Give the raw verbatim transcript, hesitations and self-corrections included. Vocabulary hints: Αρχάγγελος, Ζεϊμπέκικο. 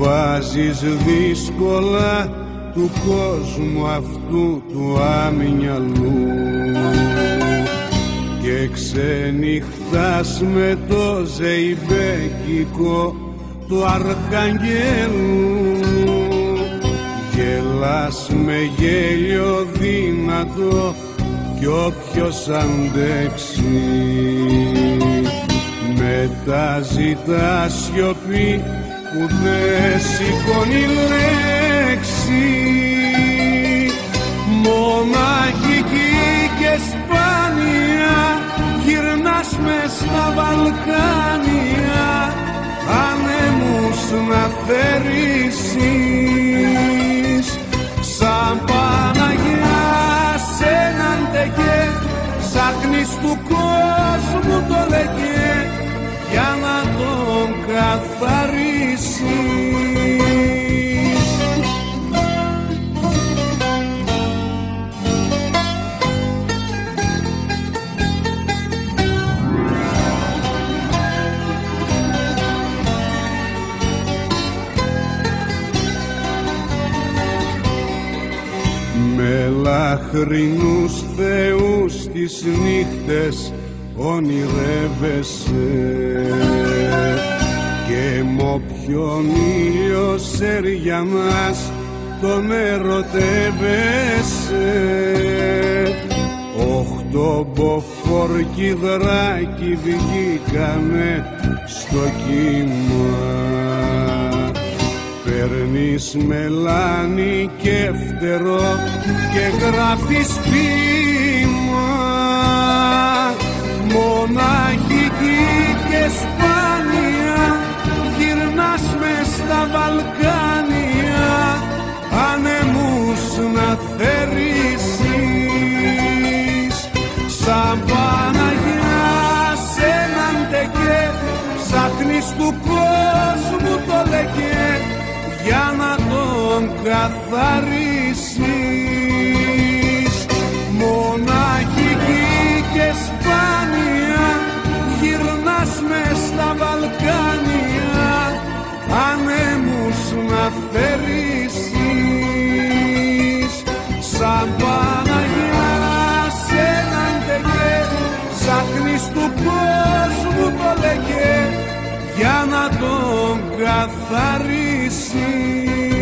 βάζεις δύσκολα του κόσμου αυτού του αμυαλού και ξενυχτάς με το ζεϊμπέκικο του Αρχαγγέλου. Γελάς με γέλιο δυνατό κι όποιος αντέξει, μετά ζητά σιωπή που δεν σηκώνει λέξη. Μοναχική και σπάνια γυρνάς μες στα Βαλκάνια, ανέμους να θερήσεις. Σαν Παναγιά σ' έναν τεκέ ψάχνεις του κόσμου το λεκέ για να τον καθαρίσεις. Με λαχρινούς θεούς τις νύχτες ονειρεύεσαι και μ' όποιον ήλιο σέρια μας τον ερωτεύεσαι. Οχτώ μποφόρ κηδράκι βγήκανε στο κύμα, παίρνεις μελάνι και φτερό και γράφεις ποίημα. Μοναχική και σπάνια γυρνάς μες στα Βαλκάνια, ανεμούς να θερήσεις. Σαν Παναγιά σ' έναν τεκέ ψάχνεις του κόσμου το λεκέ για να τον καθαρίσεις. Μοναχική και σπάνια γυρνάς μες στα Βαλκάνια, ανέμους να θερήσεις. Σαν Παναγιά σ' έναν τεκέ ψάχνεις του κόσμου το λεκέ για να τον καθαρίσεις.